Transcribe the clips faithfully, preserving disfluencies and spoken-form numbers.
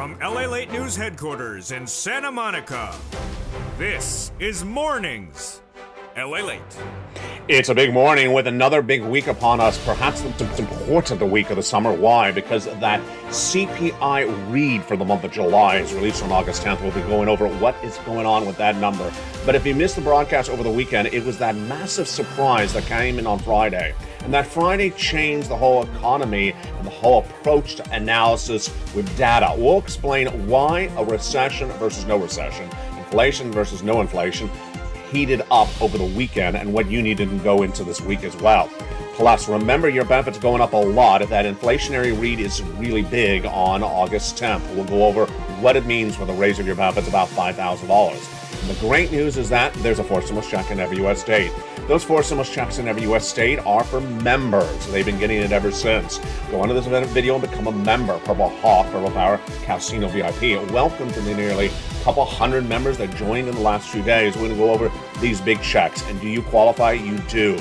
From L A Late News headquarters in Santa Monica, this is Mornings L A Late. It's a big morning with another big week upon us, perhaps the most important week of the summer. Why? Because that C P I read for the month of July is released on August tenth. We'll be going over what is going on with that number. But if you missed the broadcast over the weekend, it was that massive surprise that came in on Friday. And that Friday changed the whole economy and the whole approach to analysis with data. We'll explain why a recession versus no recession, inflation versus no inflation, heated up over the weekend and what you need to go into this week as well. Plus, remember your benefits going up a lot. That inflationary read is really big on August tenth. We'll go over what it means for the raise of your benefits, about five thousand dollars. The great news is that there's a four stimulus check in every U S state. Those four stimulus checks in every U S state are for members. They've been getting it ever since. Go onto this video and become a member. Purple Hawk, Purple Power, Casino V I P. Welcome to the nearly couple hundred members that joined in the last few days. We're going to go over these big checks. And do you qualify? You do.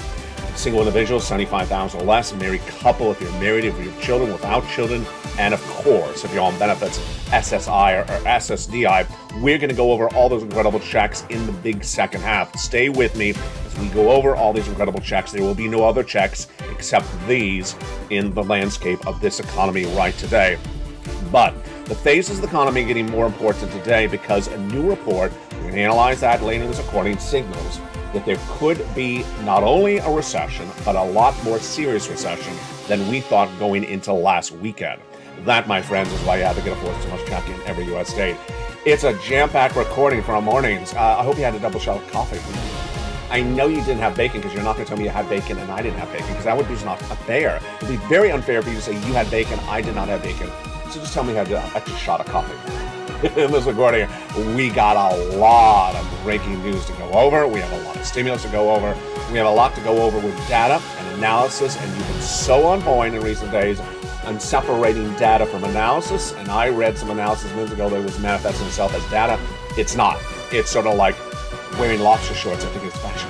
Single individuals, seventy-five thousand dollars or less. Married couple if you're married, if you have children, without children. And of course, if you're on benefits, S S I or, or S S D I. We're going to go over all those incredible checks in the big second half. Stay with me as we go over all these incredible checks. There will be no other checks except these in the landscape of this economy right today. But the phases of the economy are getting more important today because a new report, we're going to analyze that later this recording, signals that there could be not only a recession, but a lot more serious recession than we thought going into last weekend. That, my friends, is why you had to get a fourth stimulus check in every U S state. It's a jam-packed recording for our mornings. Uh, I hope you had a double shot of coffee. I know you didn't have bacon because you're not going to tell me you had bacon and I didn't have bacon because that would be not fair. It would be very unfair for you to say you had bacon, I did not have bacon. So just tell me you had an extra shot of coffee. In this recording, we got a lot of breaking news to go over. We have a lot of stimulus to go over. We have a lot to go over with data and analysis, and you've been so on point in recent days on separating data from analysis. And I read some analysis minutes ago that was manifesting itself as data. It's not. It's sort of like wearing lobster shorts. I think it's fashion.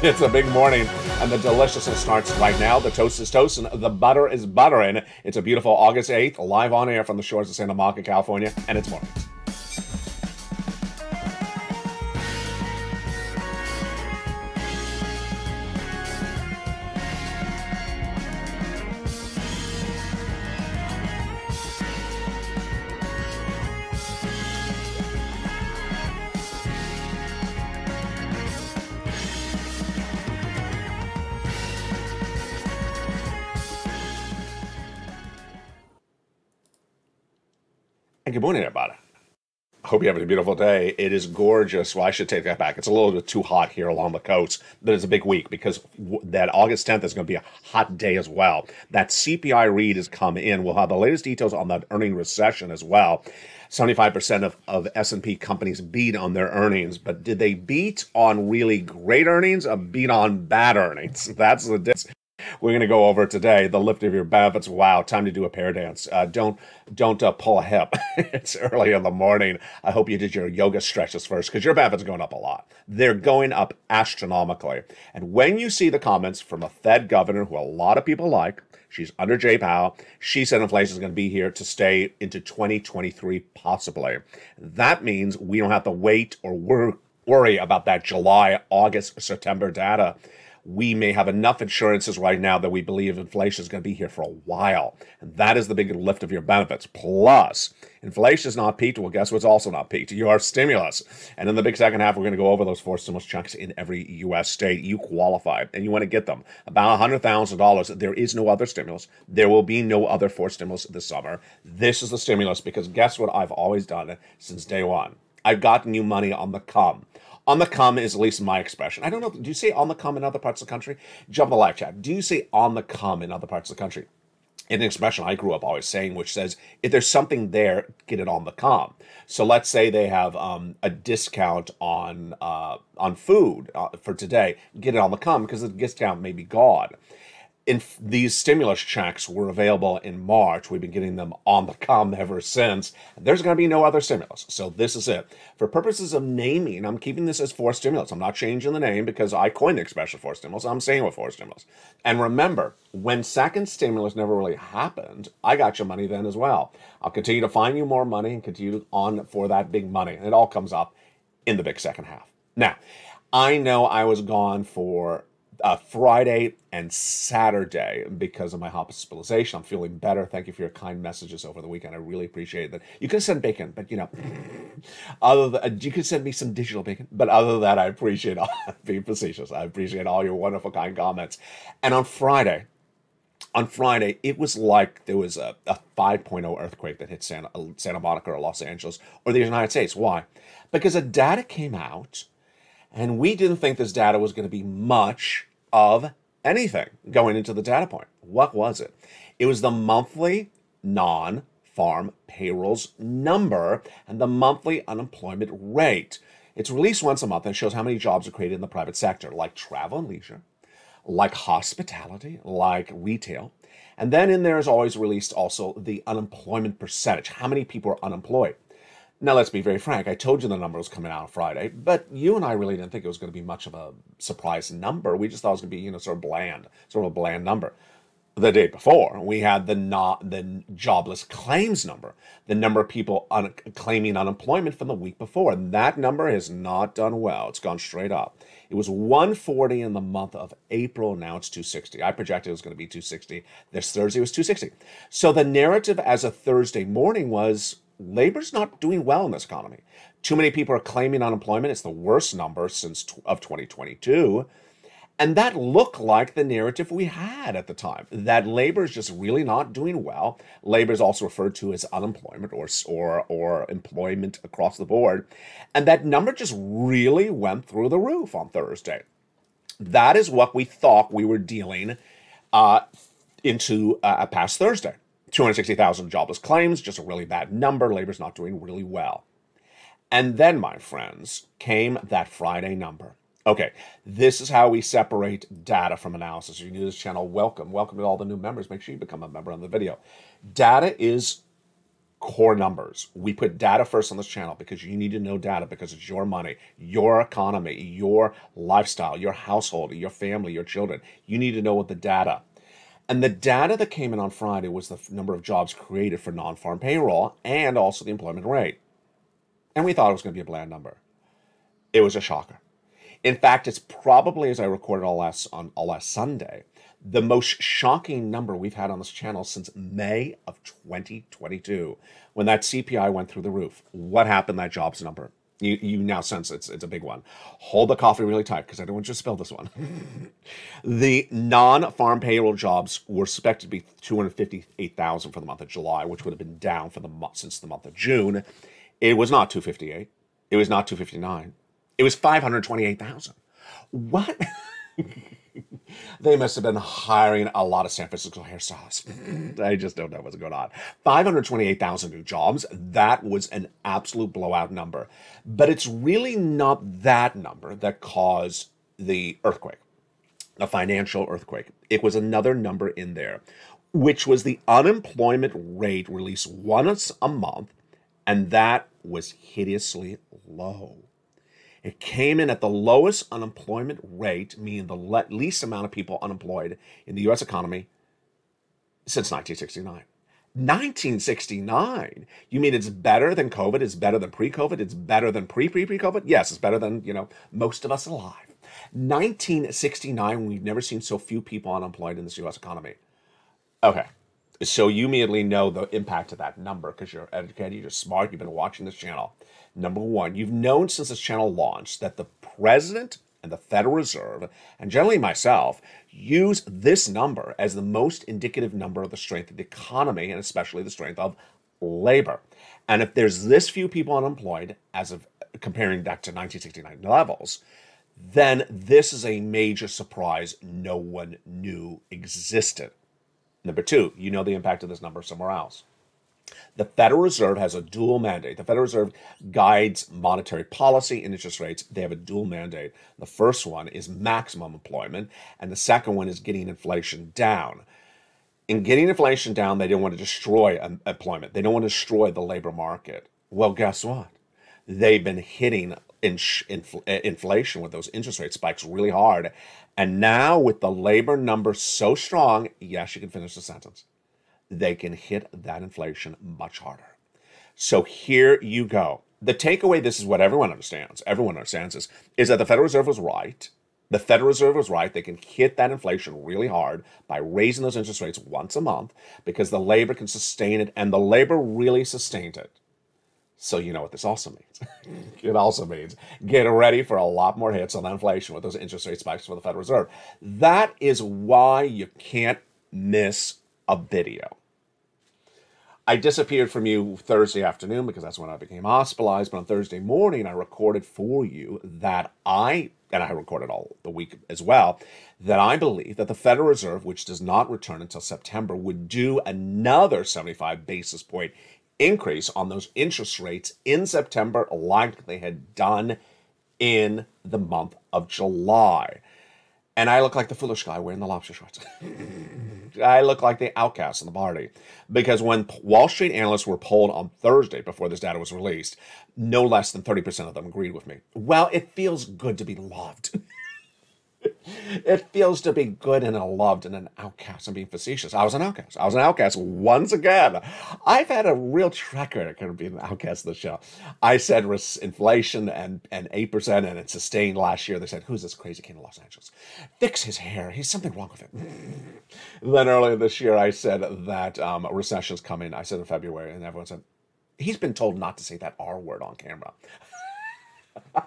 It's a big morning, and the deliciousness starts right now. The toast is toasting. The butter is buttering. It's a beautiful August eighth, live on air from the shores of Santa Monica, California, and it's Mornings. Good morning, everybody. Hope you're having a beautiful day. It is gorgeous. Well, I should take that back. It's a little bit too hot here along the coast, but it's a big week because that August tenth is going to be a hot day as well. That C P I read has come in. We'll have the latest details on that earning recession as well. seventy-five percent of, of S and P companies beat on their earnings, but did they beat on really great earnings or beat on bad earnings? That's the difference. We're going to go over today the lift of your benefits. Wow, time to do a pair dance. Uh, don't don't uh, pull a hip. It's early in the morning. I hope you did your yoga stretches first because your benefits are going up a lot. They're going up astronomically. And when you see the comments from a Fed governor who a lot of people like, she's under J Powell, she said inflation is going to be here to stay into twenty twenty-three possibly. That means we don't have to wait or wor- worry about that July, August, September data. We may have enough insurances right now that we believe inflation is going to be here for a while. And that is the big lift of your benefits. Plus, inflation is not peaked. Well, guess what's also not peaked? Your stimulus. And in the big second half, we're going to go over those four stimulus checks in every U S state. You qualify, and you want to get them. About one hundred thousand dollars. There is no other stimulus. There will be no other four stimulus this summer. This is the stimulus because guess what I've always done since day one? I've gotten you money on the come. On the come is at least my expression. I don't know. Do you say on the come in other parts of the country? Jump in the live chat. Do you say on the come in other parts of the country? It's an expression I grew up always saying, which says, if there's something there, get it on the come. So let's say they have um, a discount on uh, on food uh, for today. Get it on the come because the discount may be gone. If these stimulus checks were available in March, we've been getting them on the come ever since. There's going to be no other stimulus, so this is it. For purposes of naming, I'm keeping this as four stimulus. I'm not changing the name because I coined the expression four stimulus. I'm saying with four stimulus. And remember, when second stimulus never really happened, I got your money then as well. I'll continue to find you more money and continue on for that big money. And it all comes up in the big second half. Now, I know I was gone for Uh, Friday and Saturday because of my hospitalization. I'm feeling better. Thank you for your kind messages over the weekend. I really appreciate that. You can send bacon, but you know, other than, you can send me some digital bacon. But other than that, I appreciate all, being facetious. I appreciate all your wonderful kind comments. And on Friday, on Friday, it was like there was a, a five point oh earthquake that hit Santa, Santa Monica or Los Angeles or the United States. Why? Because the data came out, and we didn't think this data was going to be much of anything going into the data point. What was it? It was the monthly non-farm payrolls number and the monthly unemployment rate. It's released once a month and shows how many jobs are created in the private sector, like travel and leisure, like hospitality, like retail. And then in there is always released also the unemployment percentage, how many people are unemployed. Now, let's be very frank. I told you the number was coming out on Friday, but you and I really didn't think it was going to be much of a surprise number. We just thought it was going to be, you know, sort of bland, sort of a bland number. The day before, we had the not the jobless claims number, the number of people un claiming unemployment from the week before. And that number has not done well. It's gone straight up. It was one forty in the month of April. Now it's two sixty. I projected it was going to be two sixty. This Thursday was two sixty. So the narrative as of Thursday morning was, labor's not doing well in this economy. Too many people are claiming unemployment. It's the worst number since of twenty twenty-two. And that looked like the narrative we had at the time, that labor is just really not doing well. Labor is also referred to as unemployment or, or, or employment across the board. And that number just really went through the roof on Thursday. That is what we thought we were dealing uh, into uh, past Thursday. two hundred sixty thousand jobless claims, just a really bad number. Labor's not doing really well. And then, my friends, came that Friday number. Okay, this is how we separate data from analysis. If you're new to this channel, welcome. Welcome to all the new members. Make sure you become a member on the video. Data is core numbers. We put data first on this channel because you need to know data because it's your money, your economy, your lifestyle, your household, your family, your children. You need to know what the data. And the data that came in on Friday was the number of jobs created for non-farm payroll and also the employment rate. And we thought it was going to be a bland number. It was a shocker. In fact, it's probably, as I recorded all last, on all last Sunday, the most shocking number we've had on this channel since May of twenty twenty-two, when that C P I went through the roof. What happened to that jobs number? You, you now sense it's, it's a big one. Hold the coffee really tight because I don't want you to spill this one. The non-farm payroll jobs were expected to be two hundred fifty-eight thousand for the month of July, which would have been down for the month, since the month of June. It was not two fifty-eight. It was not two fifty-nine. It was five hundred twenty-eight thousand. What? They must have been hiring a lot of San Francisco hairstylists. I just don't know what's going on. five hundred twenty-eight thousand new jobs. That was an absolute blowout number. But it's really not that number that caused the earthquake, a financial earthquake. It was another number in there, which was the unemployment rate released once a month, and that was hideously low. It came in at the lowest unemployment rate, meaning the le least amount of people unemployed in the U S economy since nineteen sixty-nine. nineteen sixty-nine? You mean it's better than COVID? It's better than pre-COVID? It's better than pre-pre-pre-COVID? Yes, it's better than, you know, most of us alive. nineteen sixty-nine, we've never seen so few people unemployed in this U S economy. Okay. So you immediately know the impact of that number because you're educated, you're smart, you've been watching this channel. Number one, you've known since this channel launched that the president and the Federal Reserve, and generally myself, use this number as the most indicative number of the strength of the economy and especially the strength of labor. And if there's this few people unemployed, as of comparing that to nineteen sixty-nine levels, then this is a major surprise no one knew existed. Number two, you know the impact of this number somewhere else. The Federal Reserve has a dual mandate. The Federal Reserve guides monetary policy and interest rates. They have a dual mandate. The first one is maximum employment, and the second one is getting inflation down. In getting inflation down, they don't want to destroy employment. They don't want to destroy the labor market. Well, guess what? They've been hitting Inf- inflation with those interest rate spikes really hard. And now with the labor numbers so strong, yes, you can finish the sentence, they can hit that inflation much harder. So here you go. The takeaway, this is what everyone understands, everyone understands this, is that the Federal Reserve was right. The Federal Reserve was right. They can hit that inflation really hard by raising those interest rates once a month because the labor can sustain it, and the labor really sustained it. So you know what this also means. It also means get ready for a lot more hits on inflation with those interest rate spikes for the Federal Reserve. That is why you can't miss a video. I disappeared from you Thursday afternoon because that's when I became hospitalized. But on Thursday morning, I recorded for you that I, and I recorded all the week as well, that I believe that the Federal Reserve, which does not return until September, would do another seventy-five basis point increase on those interest rates in September, like they had done in the month of July. And I look like the foolish guy wearing the lobster shorts. I look like the outcast in the party. Because when Wall Street analysts were polled on Thursday before this data was released, no less than thirty percent of them agreed with me. Well, it feels good to be loved. It feels to be good and loved and an outcast. I'm being facetious. I was an outcast. I was an outcast once again. I've had a real track record of being an outcast of the show. I said inflation and, and eight percent, and it sustained last year. They said, who's this crazy king of Los Angeles? Fix his hair. He's something wrong with him. Then earlier this year, I said that um, a recession's coming. I said in February, and everyone said, he's been told not to say that R word on camera.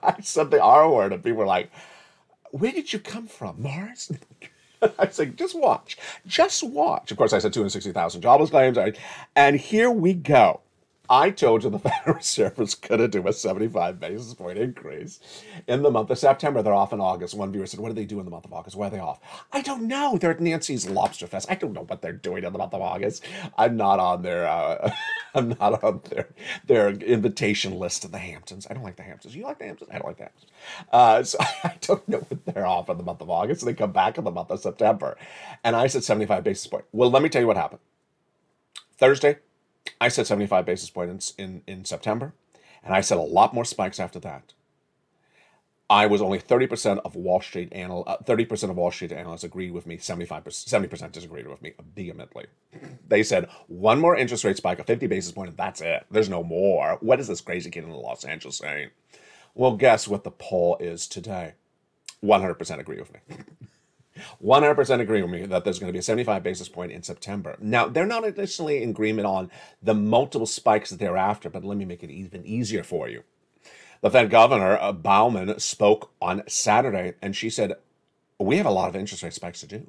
I said the R word, and people were like, where did you come from, Mars? I said, just watch. Just watch. Of course, I said two hundred sixty thousand jobless claims. And here we go. I told you the Federal Reserve was going to do a seventy-five basis point increase in the month of September. They're off in August. One viewer said, what do they do in the month of August? Why are they off? I don't know. They're at Nancy's Lobster Fest. I don't know what they're doing in the month of August. I'm not on their, uh, I'm not on their, their invitation list of the Hamptons. I don't like the Hamptons. You like the Hamptons? I don't like the Hamptons. Uh, so I don't know what they're off in the month of August. They come back in the month of September. And I said seventy-five basis point. Well, let me tell you what happened. Thursday, I said seventy-five basis points in, in September, and I said a lot more spikes after that. I was only thirty percent of Wall Street anal thirty percent of Wall Street analysts agreed with me. seventy-five percent, seventy percent disagreed with me vehemently. They said one more interest rate spike of fifty basis points, and that's it. There's no more. What is this crazy kid in Los Angeles saying? Well, guess what the poll is today? one hundred percent agree with me. one hundred percent agree with me that there's going to be a seventy-five basis point in September. Now, they're not additionally in agreement on the multiple spikes thereafter, but let me make it even easier for you. The Fed governor, uh, Bowman, spoke on Saturday, and she said, we have a lot of interest rate spikes to do.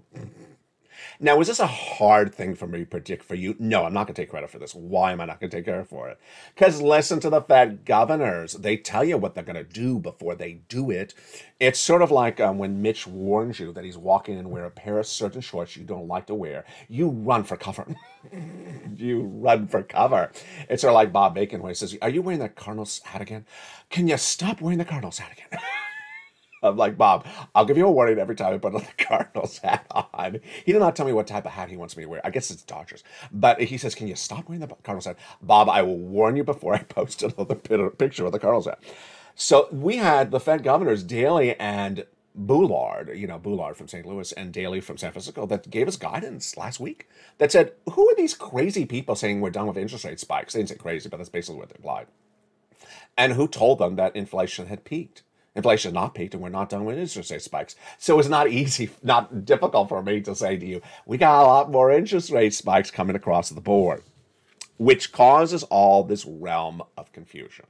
Now, is this a hard thing for me to predict for you? No, I'm not going to take credit for this. Why am I not going to take credit for it? Because listen to the Fed governors. They tell you what they're going to do before they do it. It's sort of like um, when Mitch warns you that he's walking in wear a pair of certain shorts you don't like to wear. You run for cover. You run for cover. It's sort of like Bob Bacon when he says, are you wearing that Cardinals hat again? Can you stop wearing the Cardinals hat again? I'm like, Bob, I'll give you a warning every time I put the Cardinals hat on. He did not tell me what type of hat he wants me to wear. I guess it's Dodgers. But he says, can you stop wearing the Cardinals hat? Bob, I will warn you before I post another picture of the Cardinals hat. So we had the Fed governors, Daly and Bullard, you know, Bullard from Saint Louis and Daly from San Francisco, that gave us guidance last week that said, who are these crazy people saying we're done with interest rate spikes? They didn't say crazy, but that's basically what they implied. And who told them that inflation had peaked? Inflation has not peaked, and we're not done with interest rate spikes. So it's not easy, not difficult for me to say to you, we got a lot more interest rate spikes coming across the board, which causes all this realm of confusion.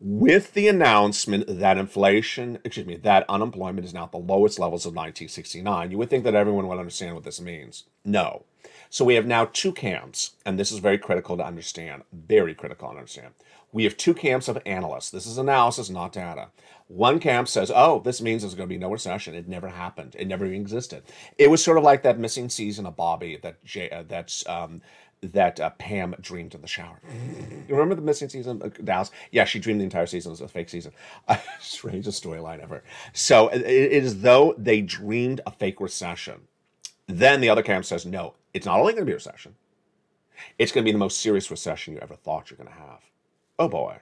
With the announcement that inflation, excuse me, that unemployment is now at the lowest levels of nineteen sixty-nine, you would think that everyone would understand what this means. No. So we have now two camps, and this is very critical to understand, very critical to understand. We have two camps of analysts. This is analysis, not data. One camp says, oh, this means there's going to be no recession. It never happened. It never even existed. It was sort of like that missing season of Bobby that J, uh, that's, um, that uh, Pam dreamed in the shower. You remember the missing season of Dallas? Yeah, she dreamed the entire season. It was a fake season. Uh, strangest storyline ever. So it, it is as though they dreamed a fake recession. Then the other camp says, no, it's not only going to be a recession. It's going to be the most serious recession you ever thought you're going to have. Oh, boy.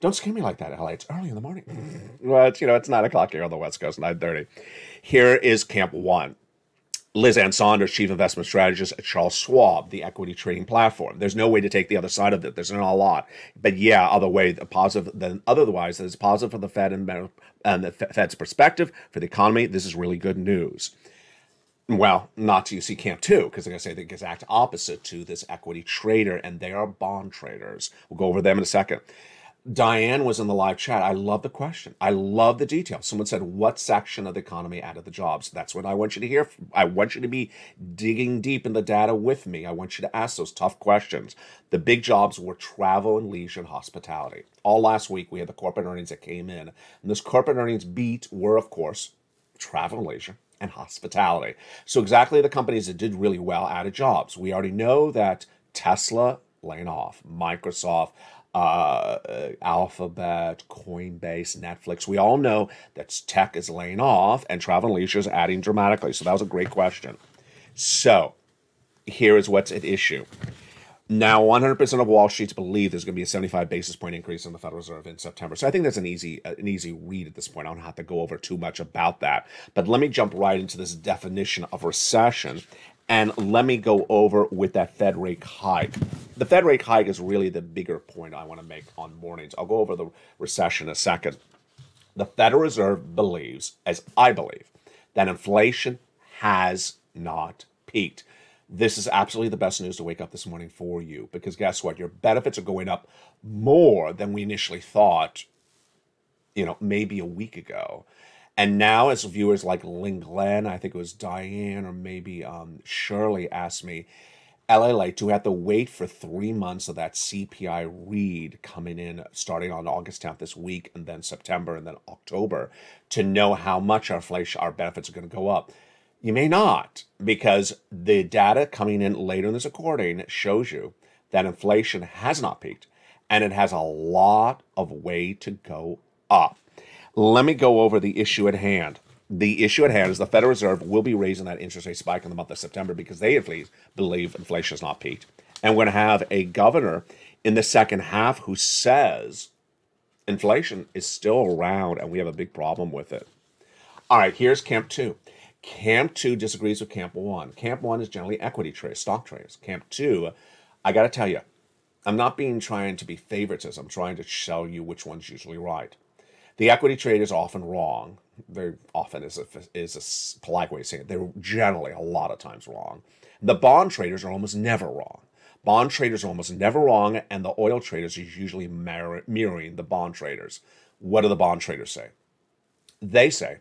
Don't scare me like that, L A. It's early in the morning. Well, it's, you know, it's nine o'clock here on the West Coast, nine thirty. Here is camp one. Liz Ann Sonders, Chief Investment Strategist at Charles Schwab, the equity trading platform. There's no way to take the other side of it. There's not a lot. But yeah, other way, the positive, then otherwise, it's positive for the Fed and, and the Fed's perspective for the economy. This is really good news. Well, not till you see camp two, because they're going to say the exact opposite to this equity trader, and they are bond traders. We'll go over them in a second. Diane was in the live chat. I love the question. I love the detail. Someone said, what section of the economy added the jobs? That's what I want you to hear. I want you to be digging deep in the data with me. I want you to ask those tough questions. The big jobs were travel and leisure and hospitality. All last week, we had the corporate earnings that came in. And those corporate earnings beat were, of course, travel and leisure and hospitality. So exactly the companies that did really well added jobs. We already know that Tesla laying off, Microsoft, Uh, Alphabet, Coinbase, Netflix. We all know that tech is laying off and travel and leisure is adding dramatically. So that was a great question. So here is what's at issue. Now, one hundred percent of Wall Street's believe there's going to be a seventy-five basis point increase in the Federal Reserve in September. So I think that's an easy, an easy read at this point. I don't have to go over too much about that. But let me jump right into this definition of recession. And let me go over with that Fed rate hike. The Fed rate hike is really the bigger point I want to make on mornings. I'll go over the recession in a second. The Federal Reserve believes, as I believe, that inflation has not peaked. This is absolutely the best news to wake up this morning for you, because guess what? Your benefits are going up more than we initially thought, you know, maybe a week ago. And now, as viewers like Lynn Glenn, I think it was Diane or maybe um, Shirley asked me, LALATE, do we have to wait for three months of that C P I read coming in starting on August tenth this week, and then September and then October to know how much our inflation, our benefits are going to go up? You may not, because the data coming in later in this recording shows you that inflation has not peaked and it has a lot of way to go up. Let me go over the issue at hand. The issue at hand is the Federal Reserve will be raising that interest rate spike in the month of September because they at least believe inflation has not peaked. And we're going to have a governor in the second half who says inflation is still around and we have a big problem with it. All right, here's camp two. Camp two disagrees with camp one. Camp one is generally equity trades, stock trades. Camp two, I got to tell you, I'm not being trying to be favorites. I'm trying to show you which one's usually right. The equity trade is often wrong. They often is a, is a polite way of saying it. They're generally a lot of times wrong. The bond traders are almost never wrong. Bond traders are almost never wrong, and the oil traders are usually mirror, mirroring the bond traders. What do the bond traders say? They say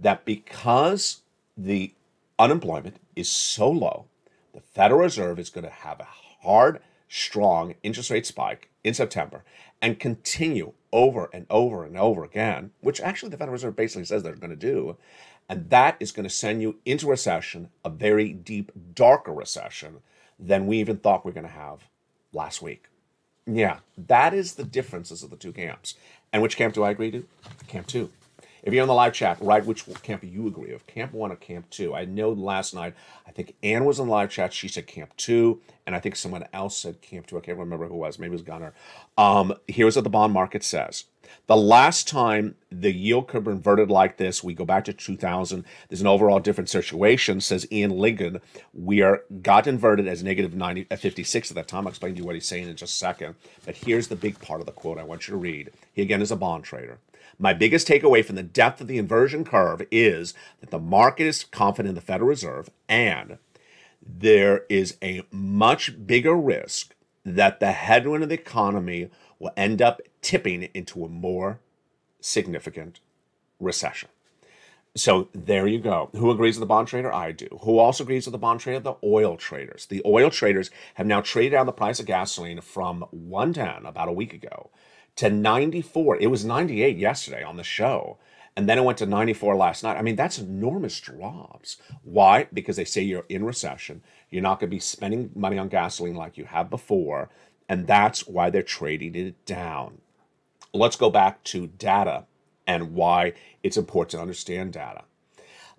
that because the unemployment is so low, the Federal Reserve is going to have a hard, strong interest rate spike in September and continue over and over and over again, which actually the Federal Reserve basically says they're going to do, and that is going to send you into recession, a very deep, darker recession than we even thought we were going to have last week. Yeah, that is the differences of the two camps. And which camp do I agree to? Camp two. If you're on the live chat, write which camp you agree with, camp one or camp two. I know last night, I think Ann was on the live chat. She said camp two, and I think someone else said camp two. I can't remember who it was. Maybe it was Gunner. Um, here's what the bond market says. The last time the yield curve inverted like this, we go back to two thousand. There's an overall different situation, says Ian Lincoln. We are got inverted as negative ninety, fifty-six at that time. I'll explain to you what he's saying in just a second. But here's the big part of the quote I want you to read. He, again, is a bond trader. My biggest takeaway from the depth of the inversion curve is that the market is confident in the Federal Reserve, and there is a much bigger risk that the headwind of the economy will end up tipping into a more significant recession. So there you go. Who agrees with the bond trader? I do. Who also agrees with the bond trader? The oil traders. The oil traders have now traded down the price of gasoline from one ten about a week ago to ninety-four. It was ninety-eight yesterday on the show. and then it went to ninety-four last night. I mean, that's enormous drops. Why? Because they say you're in recession. You're not going to be spending money on gasoline like you have before, and that's why they're trading it down. Let's go back to data and why it's important to understand data.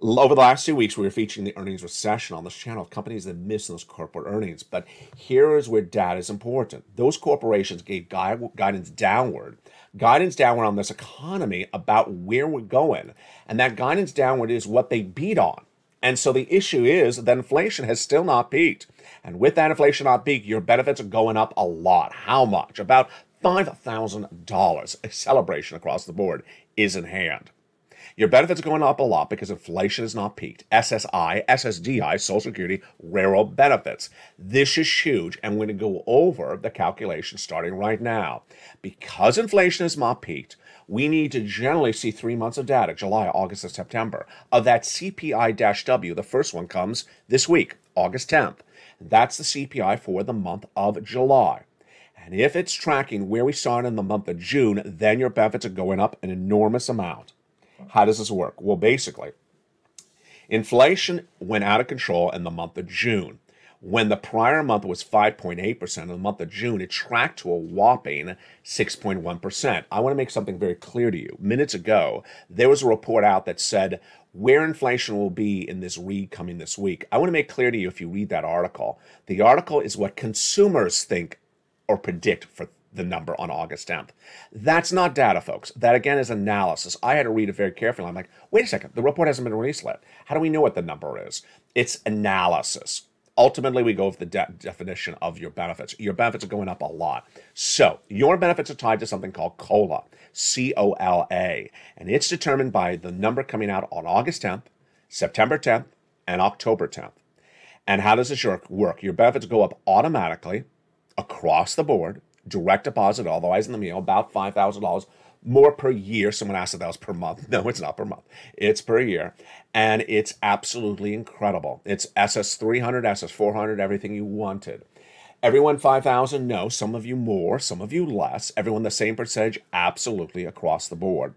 Over the last two weeks, we were featuring the earnings recession on this channel of companies that missed those corporate earnings. But here is where data is important. Those corporations gave guidance downward, guidance downward on this economy about where we're going. And that guidance downward is what they beat on. And so the issue is that inflation has still not peaked. And with that inflation not peaked, your benefits are going up a lot. How much? About five thousand dollars. A celebration across the board is in hand. Your benefits are going up a lot because inflation has not peaked. S S I, S S D I, Social Security, railroad benefits. This is huge, and we're going to go over the calculation starting right now. Because inflation has not peaked, we need to generally see three months of data, July, August, and September. Of that C P I W, the first one comes this week, August tenth. That's the C P I for the month of July. And if it's tracking where we saw it in the month of June, then your benefits are going up an enormous amount. How does this work? Well, basically, inflation went out of control in the month of June. When the prior month was five point eight percent, in the month of June, it tracked to a whopping six point one percent. I want to make something very clear to you. Minutes ago, there was a report out that said where inflation will be in this read coming this week. I want to make clear to you if you read that article. The article is what consumers think or predict for the number on August tenth. That's not data, folks. That, again, is analysis. I had to read it very carefully. I'm like, wait a second, the report hasn't been released yet. How do we know what the number is? It's analysis. Ultimately, we go with the de definition of your benefits. Your benefits are going up a lot. So your benefits are tied to something called COLA, C O L A, and it's determined by the number coming out on August tenth, September tenth, and October tenth. And how does this work? Your benefits go up automatically across the board, direct deposit, otherwise in the mail, about five thousand dollars more per year. Someone asked if that was per month. No, it's not per month. It's per year. And it's absolutely incredible. It's S S three hundred, S S four hundred, everything you wanted. Everyone five thousand dollars, no. Some of you more, some of you less. Everyone the same percentage, absolutely across the board.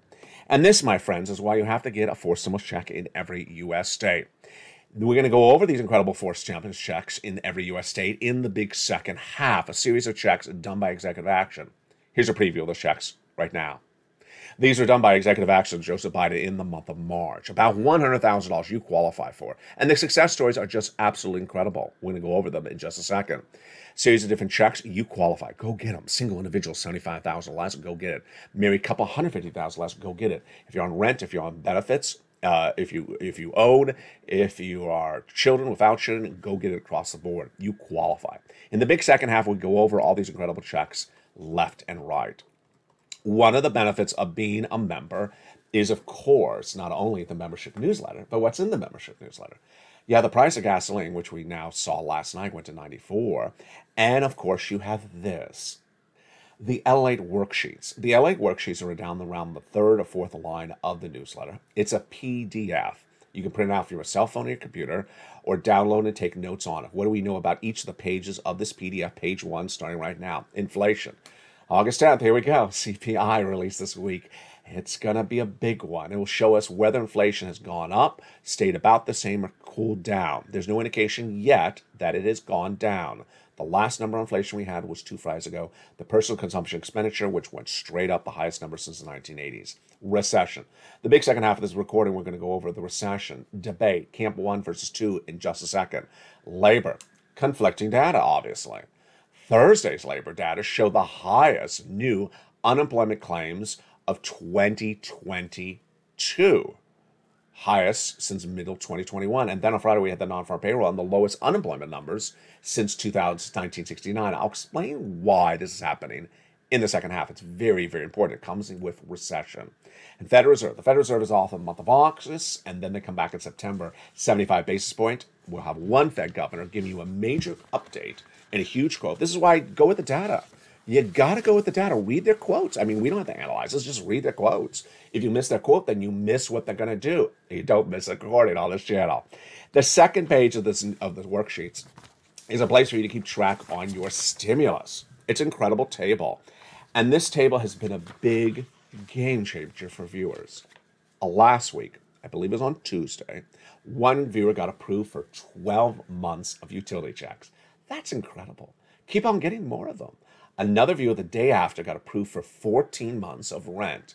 And this, my friends, is why you have to get a forced stimulus check in every U S state. We're going to go over these incredible forced stimulus checks in every U S state in the big second half, a series of checks done by executive action. Here's a preview of the checks right now. These are done by executive action, Joseph Biden, in the month of March. About one hundred thousand dollars you qualify for. And the success stories are just absolutely incredible. We're going to go over them in just a second. Series of different checks, you qualify. Go get them. Single individual, seventy-five thousand dollars less, go get it. Married couple, one hundred fifty thousand dollars less, go get it. If you're on rent, if you're on benefits, Uh, if you if you own, if you are children, without children, go get it across the board. You qualify. In the big second half, we go over all these incredible checks left and right. One of the benefits of being a member is, of course, not only the membership newsletter, but what's in the membership newsletter. Yeah, the price of gasoline, which we now saw last night, went to ninety-four. And, of course, you have this. The LALATE worksheets. The LALATE worksheets are down around the third or fourth line of the newsletter. It's a P D F. You can print it out from your cell phone or your computer or download and take notes on it. What do we know about each of the pages of this P D F? Page one starting right now. Inflation. August tenth, here we go. C P I released this week. It's going to be a big one. It will show us whether inflation has gone up, stayed about the same, or cooled down. There's no indication yet that it has gone down. The last number on inflation we had was two Fridays ago. The personal consumption expenditure, which went straight up, the highest number since the nineteen eighties. Recession. The big second half of this recording, we're going to go over the recession debate, camp one versus two, in just a second. Labor. Conflicting data, obviously. Thursday's labor data showed the highest new unemployment claims of twenty twenty-two. Highest since middle twenty twenty-one. And then on Friday, we had the non-farm payroll and the lowest unemployment numbers since nineteen sixty-nine. I'll explain why this is happening in the second half. It's very, very important. It comes with recession. And Federal Reserve. The Federal Reserve is off in the month of August, and then they come back in September. seventy-five basis point. We'll have one Fed governor giving you a major update and a huge quote. This is why I go with the data. You got to go with the data. Read their quotes. I mean, we don't have to analyze this. Just read their quotes. If you miss their quote, then you miss what they're going to do. You don't miss a recording on this channel. The second page of this of the worksheets is a place for you to keep track on your stimulus. It's an incredible table. And this table has been a big game changer for viewers. last week, I believe it was on Tuesday, one viewer got approved for twelve months of utility checks. That's incredible. Keep on getting more of them. Another viewer the day after got approved for fourteen months of rent.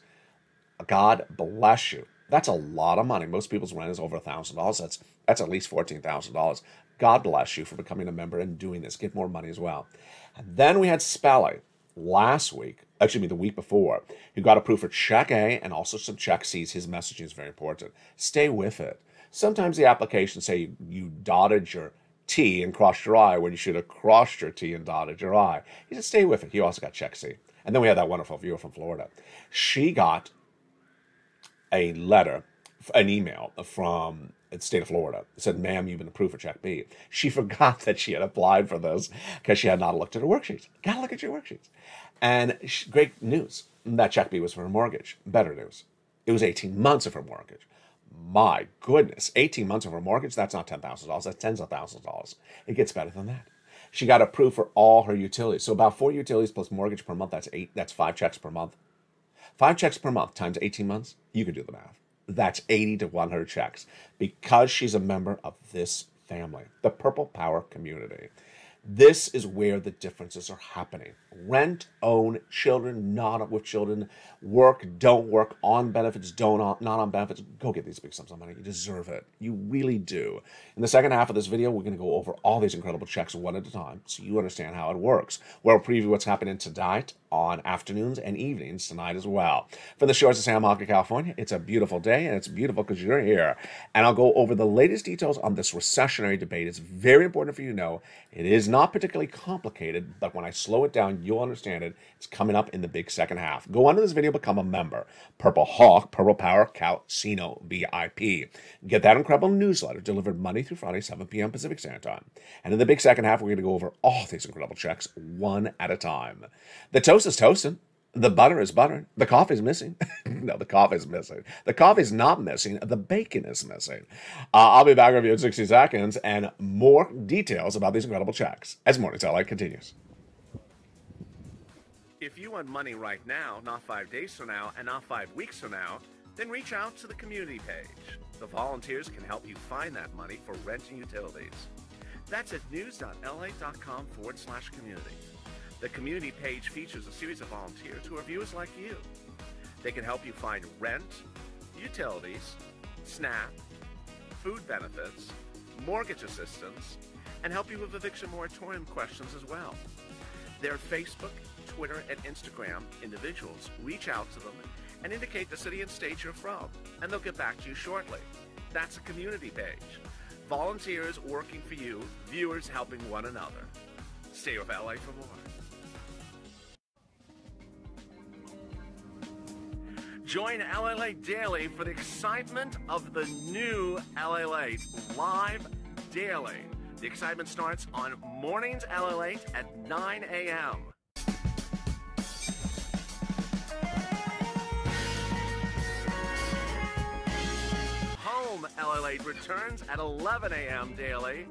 God bless you. That's a lot of money. Most people's rent is over one thousand dollars. That's, that's at least fourteen thousand dollars. God bless you for becoming a member and doing this. Get more money as well. And then we had Spelly last week, excuse me, the week before, who got approved for check A and also some check C's. His messaging is very important. Stay with it. Sometimes the applications say you, you dotted your T and crossed your I when you should have crossed your T and dotted your I. He said, stay with it. He also got check C. And then we had that wonderful viewer from Florida. She got a letter, an email from the state of Florida. It said, ma'am, you've been approved for check B. She forgot that she had applied for this because she had not looked at her worksheets. Got to look at your worksheets. And she, great news, that check B was for her mortgage. Better news, it was eighteen months of her mortgage. My goodness, eighteen months of her mortgage, that's not ten thousand dollars, that's tens of thousands of dollars. It gets better than that. She got approved for all her utilities. So about four utilities plus mortgage per month, that's eight, that's five checks per month. Five checks per month times eighteen months, you can do the math. That's eighty to one hundred checks because she's a member of this family, the Purple Power community. This is where the differences are happening. Rent, own, children, not with children, work, don't work, on benefits, don't on, not on benefits. Go get these big sums of money. You deserve it. You really do. In the second half of this video, we're going to go over all these incredible checks one at a time so you understand how it works. We'll preview what's happening tonight on afternoons and evenings tonight as well. From the shores of Santa Monica, California, it's a beautiful day, and it's beautiful because you're here. And I'll go over the latest details on this recessionary debate. It's very important for you to know. It is not particularly complicated, but when I slow it down, you'll understand it. It's coming up in the big second half. Go on to this video, become a member. Purple Hawk, Purple Power, Casino V I P. Get that incredible newsletter delivered Monday through Friday, seven p m Pacific Standard Time. And in the big second half, we're going to go over all these incredible checks one at a time. The toast is toasting. The butter is buttering. The coffee is missing. No, the coffee is missing. The coffee is not missing. The bacon is missing. Uh, I'll be back with you in sixty seconds and more details about these incredible checks as Morning Satellite continues. If you want money right now, not five days from now, and not five weeks from now, then reach out to the community page. The volunteers can help you find that money for rent and utilities. That's at news.la.com forward slash community. The community page features a series of volunteers who are viewers like you. They can help you find rent, utilities, SNAP, food benefits, mortgage assistance, and help you with eviction moratorium questions as well. Their Facebook, Twitter, and Instagram individuals, reach out to them and indicate the city and state you're from, and they'll get back to you shortly. That's a community page. Volunteers working for you, viewers helping one another. Stay with L A for more. Join LALATE Daily for the excitement of the new LALATE live daily. The excitement starts on mornings LALATE at nine a m Home LALATE returns at eleven a m daily.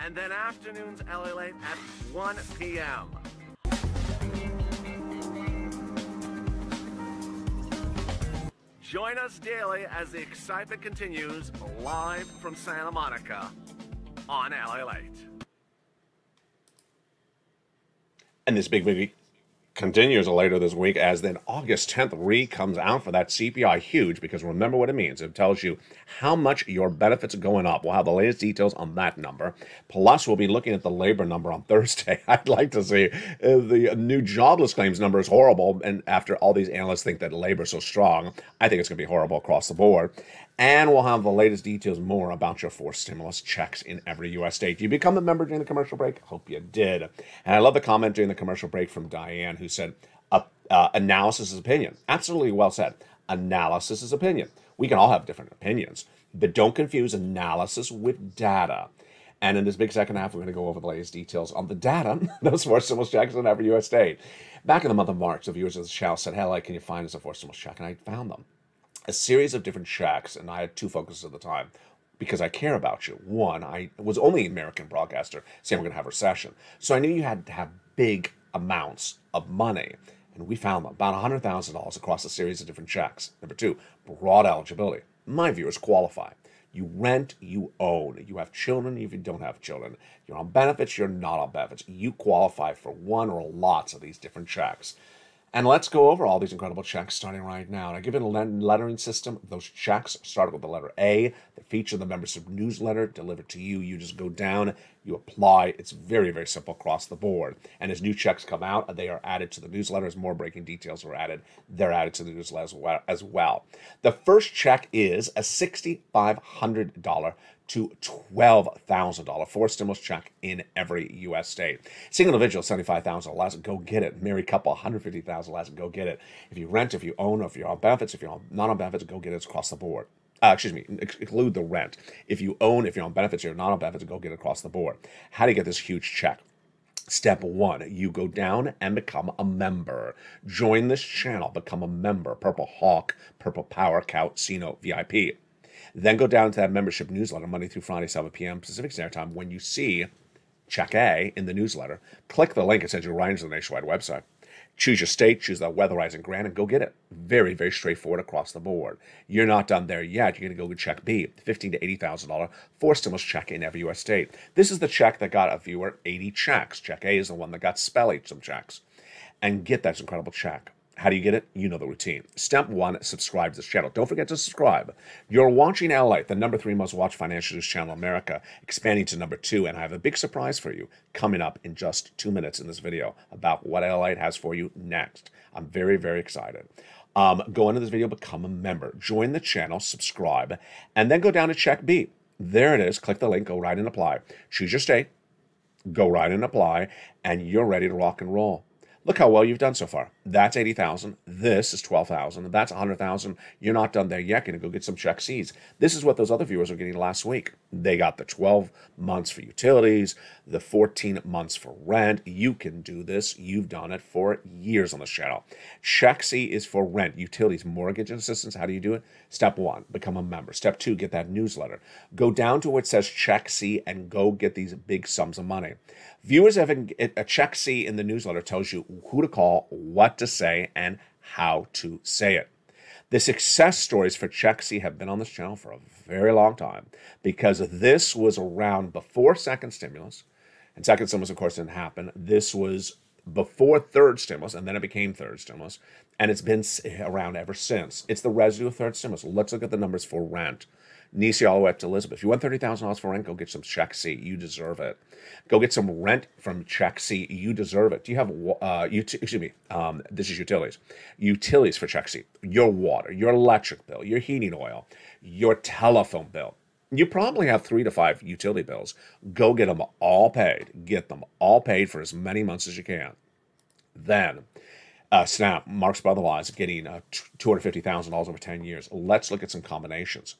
And then afternoons LALATE at one p m Join us daily as the excitement continues live from Santa Monica on LALATE. And this big movie continues later this week as then August tenth re comes out for that C P I. Huge, because remember what it means. It tells you how much your benefits are going up. We'll have the latest details on that number. Plus, we'll be looking at the labor number on Thursday. I'd like to see the new jobless claims number is horrible. And after all these analysts think that labor is so strong, I think it's going to be horrible across the board. And we'll have the latest details more about your forced stimulus checks in every U S state. You become a member during the commercial break? Hope you did. And I love the comment during the commercial break from Diane, who said, uh, uh, analysis is opinion. Absolutely well said. Analysis is opinion. We can all have different opinions, but don't confuse analysis with data. And in this big second half, we're going to go over the latest details on the data, those forced stimulus checks in every U S state. Back in the month of March, the viewers of the channel said, hey, like, can you find us a forced stimulus check? And I found them. A series of different checks, and I had two focuses at the time. because I care about you. One, I was only an American broadcaster saying we're going to have a recession. So I knew you had to have big amounts of money. And we found them, about one hundred thousand dollars across a series of different checks. Number two, broad eligibility. My viewers qualify. You rent, you own. You have children, if you don't have children. You're on benefits, you're not on benefits. You qualify for one or lots of these different checks. And let's go over all these incredible checks starting right now. And I give it a lettering system. Those checks start with the letter A. They feature the membership newsletter delivered to you. You just go down, you apply. It's very, very simple across the board. And as new checks come out, they are added to the newsletter. As more breaking details are added, they're added to the newsletter as well. The first check is a six thousand five hundred dollars to twelve thousand dollars for stimulus check in every U S state. Single individual, seventy-five thousand dollars or less, go get it. Married couple, one hundred fifty thousand dollars or less, go get it. If you rent, if you own, if you're on benefits, if you're not on benefits, go get it. It's across the board. Uh, excuse me, include the rent. If you own, if you're on benefits, you're not on benefits, go get it across the board. How do you get this huge check? Step one, you go down and become a member. Join this channel, become a member. Purple Hawk, Purple Power, Casino V I P. Then go down to that membership newsletter, Monday through Friday, seven p m Pacific Standard Time. When you see Check A in the newsletter, click the link. It sends you right into the nationwide website. Choose your state, choose that weatherizing grant, and go get it. Very, very straightforward across the board. You're not done there yet. You're going to go to Check B, fifteen thousand to eighty thousand dollars for stimulus check in every U S state. This is the check that got a viewer eighty checks. Check A is the one that got Spelly some checks. And get that incredible check. How do you get it? You know the routine. Step one, subscribe to this channel. Don't forget to subscribe. You're watching LALATE, the number three most watched financial news channel in America, expanding to number two, and I have a big surprise for you coming up in just two minutes in this video about what LALATE has for you next. I'm very, very excited. Um, go into this video, become a member, join the channel, subscribe, and then go down to Check B. There it is. Click the link, go right and apply. Choose your state, go right and apply, and you're ready to rock and roll. Look how well you've done so far. That's eighty thousand dollars. This is twelve thousand dollars. That's one hundred thousand dollars. You're not done there yet. You're going to go get some Check C's. This is what those other viewers were getting last week. They got the twelve months for utilities, the fourteen months for rent. You can do this. You've done it for years on this channel. Check C is for rent, utilities, mortgage assistance. How do you do it? Step one, become a member. Step two, get that newsletter. Go down to where it says Check C and go get these big sums of money. Viewers have a Check C in the newsletter tells you who to call, what to say, and how to say it. The success stories for Check C have been on this channel for a very long time because this was around before second stimulus. And second stimulus, of course, didn't happen. This was before third stimulus, and then it became third stimulus. And it's been around ever since. It's the residue of third stimulus. Let's look at the numbers for rent. Nisi all the way up to Elizabeth. If you want thirty thousand dollars for rent, go get some Check C. You deserve it. Go get some rent from Check C. You deserve it. Do you have, uh, ut excuse me, um, this is utilities. Utilities for Check C. Your water, your electric bill, your heating oil, your telephone bill. You probably have three to five utility bills. Go get them all paid. Get them all paid for as many months as you can. Then... Uh, Snap, Marks Brothers getting uh, two hundred fifty thousand dollars over ten years. Let's look at some combinations.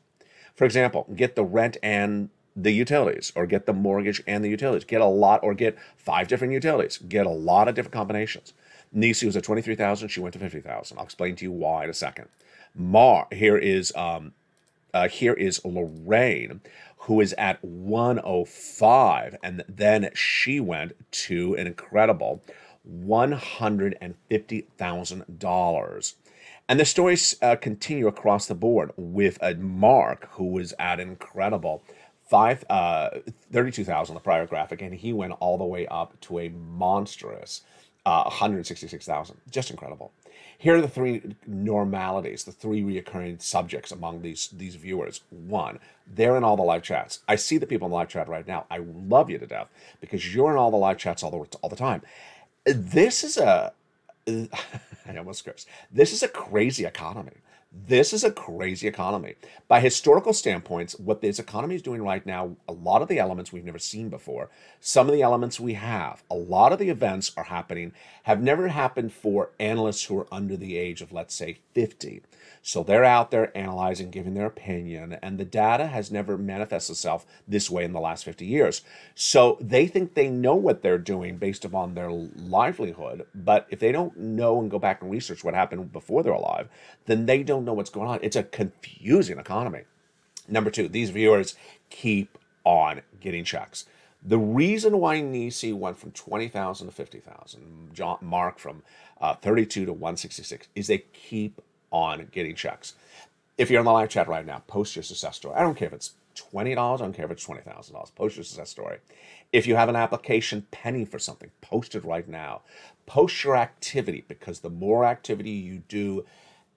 For example, get the rent and the utilities, or get the mortgage and the utilities. Get a lot, or get five different utilities. Get a lot of different combinations. Nisi was at twenty-three thousand dollars. She went to fifty thousand dollars. I'll explain to you why in a second. Mar, here is um, uh, here is Lorraine, who is at one oh five, and then she went to an incredible one hundred fifty thousand dollars. And the stories uh, continue across the board with a Mark who was at an incredible five uh, thirty-two thousand dollars, the prior graphic, and he went all the way up to a monstrous uh, one hundred sixty-six thousand dollars. Just incredible. Here are the three normalities, the three reoccurring subjects among these, these viewers. One, they're in all the live chats. I see the people in the live chat right now. I love you to death because you're in all the live chats all the, all the time. This is a, I almost cursed. This is a crazy economy. This is a crazy economy. By historical standpoints, what this economy is doing right now, a lot of the elements we've never seen before, some of the elements we have, a lot of the events are happening, have never happened for analysts who are under the age of, let's say, fifty. So they're out there analyzing, giving their opinion, and the data has never manifested itself this way in the last fifty years. So they think they know what they're doing based upon their livelihood, but if they don't know and go back and research what happened before they're alive, then they don't know what's going on. It's a confusing economy. Number two, these viewers keep on getting checks. The reason why N I S I went from twenty thousand to fifty thousand, John Mark from uh, thirty-two to one sixty-six, is they keep on getting checks. If you're in the live chat right now, post your success story. I don't care if it's twenty dollars. I don't care if it's twenty thousand dollars. Post your success story. If you have an application pending for something, post it right now. Post your activity, because the more activity you do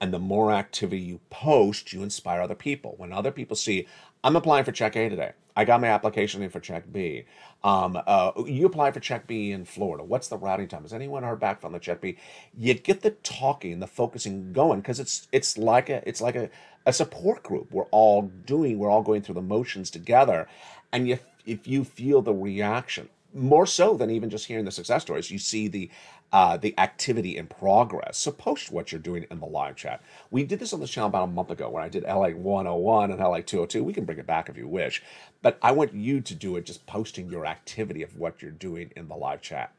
and the more activity you post, you inspire other people. When other people see, I'm applying for check A today. I got my application in for check B. Um, uh, you apply for check B in Florida. What's the routing time? Has anyone heard back from the check B? You get the talking, the focusing going, because it's it's like a it's like a, a support group. We're all doing, we're all going through the motions together, and you, if you feel the reaction, more so than even just hearing the success stories, you see the uh, the activity in progress. So post what you're doing in the live chat. We did this on this channel about a month ago when I did L A one oh one and L A two oh two. We can bring it back if you wish, but I want you to do it just posting your activity of what you're doing in the live chat.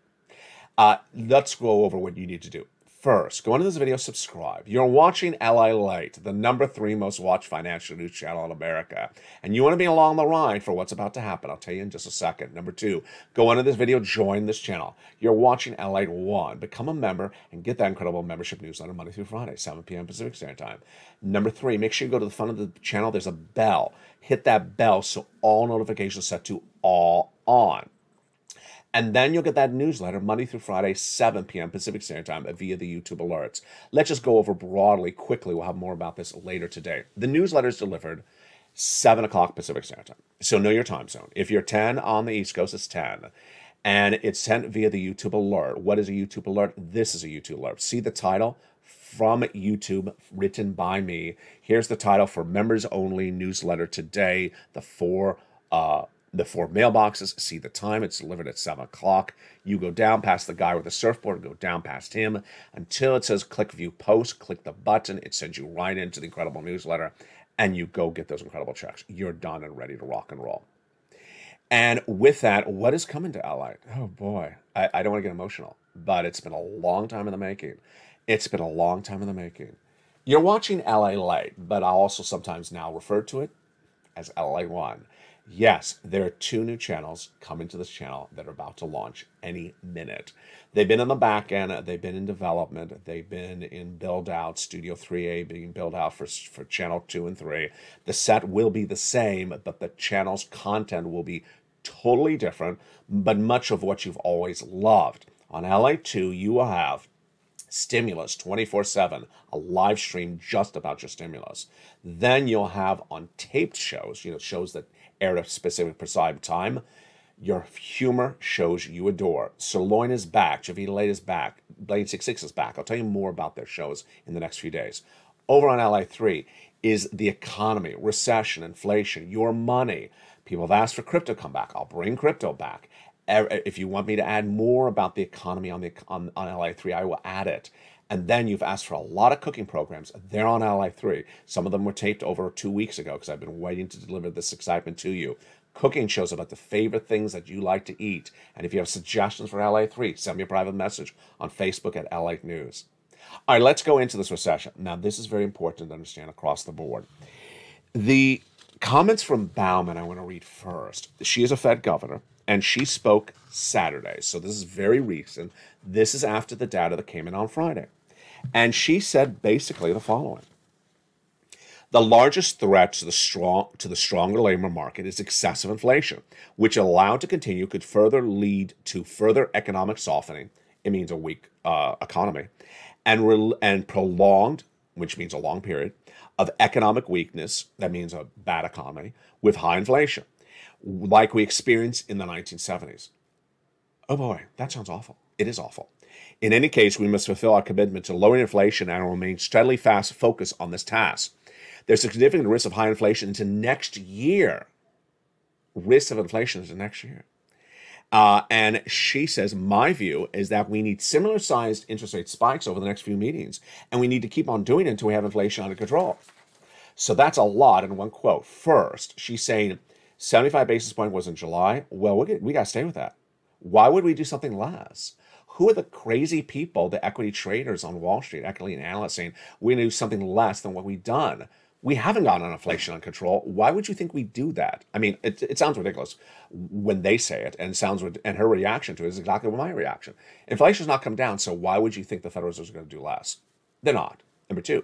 Uh, let's go over what you need to do. First, go into this video, subscribe. You're watching LALATE, the number three most watched financial news channel in America. And you want to be along the ride for what's about to happen. I'll tell you in just a second. Number two, go into this video, join this channel. You're watching LALATE one. Become a member and get that incredible membership newsletter Monday through Friday, seven p m Pacific Standard Time. Number three, make sure you go to the front of the channel. There's a bell. Hit that bell so all notifications set to all on. And then you'll get that newsletter Monday through Friday, seven p m Pacific Standard Time via the YouTube alerts. Let's just go over broadly, quickly. We'll have more about this later today. The newsletter is delivered seven o'clock Pacific Standard Time. So know your time zone. If you're ten on the East Coast, it's ten. And it's sent via the YouTube alert. What is a YouTube alert? This is a YouTube alert. See the title? From YouTube, written by me. Here's the title for members-only newsletter today, the four... Uh, The four mailboxes, see the time, it's delivered at seven o'clock. You go down past the guy with the surfboard, go down past him until it says click view post, click the button, it sends you right into the incredible newsletter, and you go get those incredible checks. You're done and ready to rock and roll. And with that, what is coming to LALATE? Oh boy, I, I don't want to get emotional, but it's been a long time in the making. It's been a long time in the making. You're watching LALATE, but I also sometimes now refer to it as LALATE one. Yes, there are two new channels coming to this channel that are about to launch any minute. They've been in the back end. They've been in development. They've been in build-out, Studio three A being built out for, for Channel two and three. The set will be the same, but the channel's content will be totally different, but much of what you've always loved. On LALATE two, you will have Stimulus twenty-four seven, a live stream just about your stimulus. Then you'll have on taped shows, you know, shows that air at a specific prescribed time, your humor shows you adore. Sirloin is back, Javita Late is back, Blade sixty-six is back. I'll tell you more about their shows in the next few days. Over on LALATE three is the economy, recession, inflation, your money. People have asked for crypto to come back. I'll bring crypto back. If you want me to add more about the economy on, the, on, on LALATE three, I will add it. And then you've asked for a lot of cooking programs. They're on LALATE three. Some of them were taped over two weeks ago because I've been waiting to deliver this excitement to you. Cooking shows about the favorite things that you like to eat. And if you have suggestions for LALATE three, send me a private message on Facebook at LALATE News. All right, let's go into this recession. Now, this is very important to understand across the board. The comments from Bowman I want to read first. She is a Fed governor. And she spoke Saturday. So this is very recent. This is after the data that came in on Friday. And she said basically the following. The largest threat to the strong to the stronger labor market is excessive inflation, which allowed to continue could further lead to further economic softening. It means a weak uh, economy. And, and prolonged, which means a long period, of economic weakness. That means a bad economy with high inflation, like we experienced in the nineteen seventies. Oh boy, that sounds awful. It is awful. In any case, we must fulfill our commitment to lowering inflation and remain steadily fast focused on this task. There's a significant risk of high inflation into next year. Risk of inflation into next year. Uh, and she says, my view is that we need similar-sized interest rate spikes over the next few meetings, and we need to keep on doing it until we have inflation under control. So that's a lot in one quote. First, she's saying, seventy-five basis point was in July. Well, we, we got to stay with that. Why would we do something less? Who are the crazy people, the equity traders on Wall Street, equity analysts, saying we're going to do something less than what we've done? We haven't gotten an inflation under control. Why would you think we do that? I mean, it, it sounds ridiculous when they say it, and sounds and her reaction to it is exactly my reaction. Inflation's not come down, so why would you think the Federal Reserve is going to do less? They're not. Number two,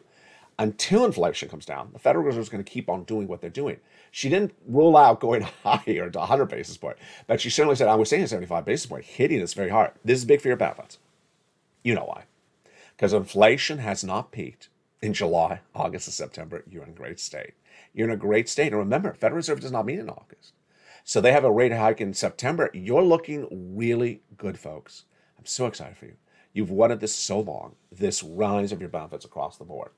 until inflation comes down, the Federal Reserve is going to keep on doing what they're doing. She didn't rule out going higher to one hundred basis point, but she certainly said, I was saying seventy-five basis point, hitting us very hard. This is big for your power funds. You know why. Because inflation has not peaked. In July, August, and September, you're in great state. You're in a great state. And remember, Federal Reserve does not meet in August. So they have a rate hike in September. You're looking really good, folks. I'm so excited for you. You've wanted this so long, this rise of your benefits across the board.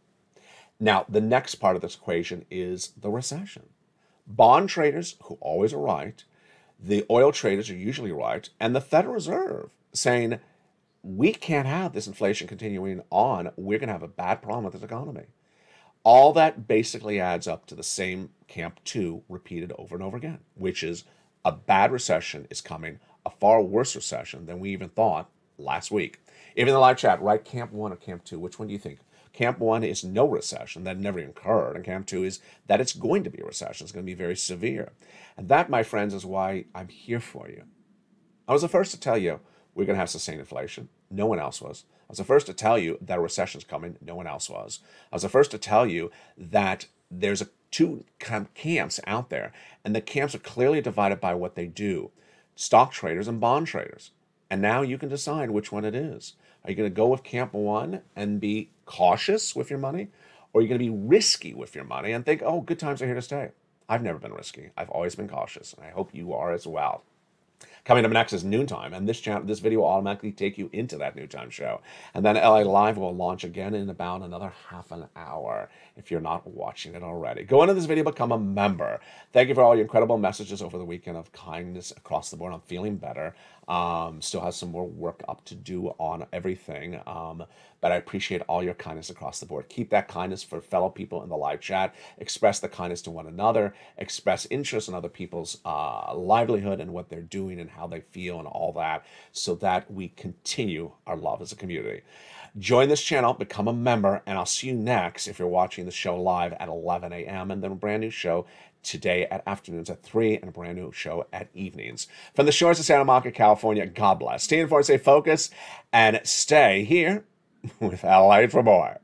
Now, the next part of this equation is the recession. Bond traders, who always are right, the oil traders are usually right, and the Federal Reserve saying, we can't have this inflation continuing on. We're going to have a bad problem with this economy. All that basically adds up to the same camp two repeated over and over again, which is a bad recession is coming, a far worse recession than we even thought last week. Even in the live chat, write camp one or camp two. Which one do you think? Camp one is no recession, that never occurred. And camp two is that it's going to be a recession. It's going to be very severe. And that, my friends, is why I'm here for you. I was the first to tell you, we're going to have sustained inflation. No one else was. I was the first to tell you that a recession's coming. No one else was. I was the first to tell you that there's a, two camps out there, and the camps are clearly divided by what they do, stock traders and bond traders. And now you can decide which one it is. Are you going to go with camp one and be cautious with your money, or are you going to be risky with your money and think, oh, good times are here to stay? I've never been risky. I've always been cautious, and I hope you are as well. Coming up next is noontime, and this channel, this video will automatically take you into that noontime show. And then L A Live will launch again in about another half an hour if you're not watching it already. Go into this video, become a member. Thank you for all your incredible messages over the weekend of kindness across the board. I'm feeling better. Um, still have some more work up to do on everything, um, but I appreciate all your kindness across the board. Keep that kindness for fellow people in the live chat. Express the kindness to one another. Express interest in other people's uh, livelihood and what they're doing and how they feel and all that, so that we continue our love as a community. Join this channel, become a member, and I'll see you next if you're watching the show live at eleven a m and then a brand new show today at afternoons at three and a brand new show at evenings. From the shores of Santa Monica, California, God bless. Stay informed, stay focused, and stay here with LALATE for more.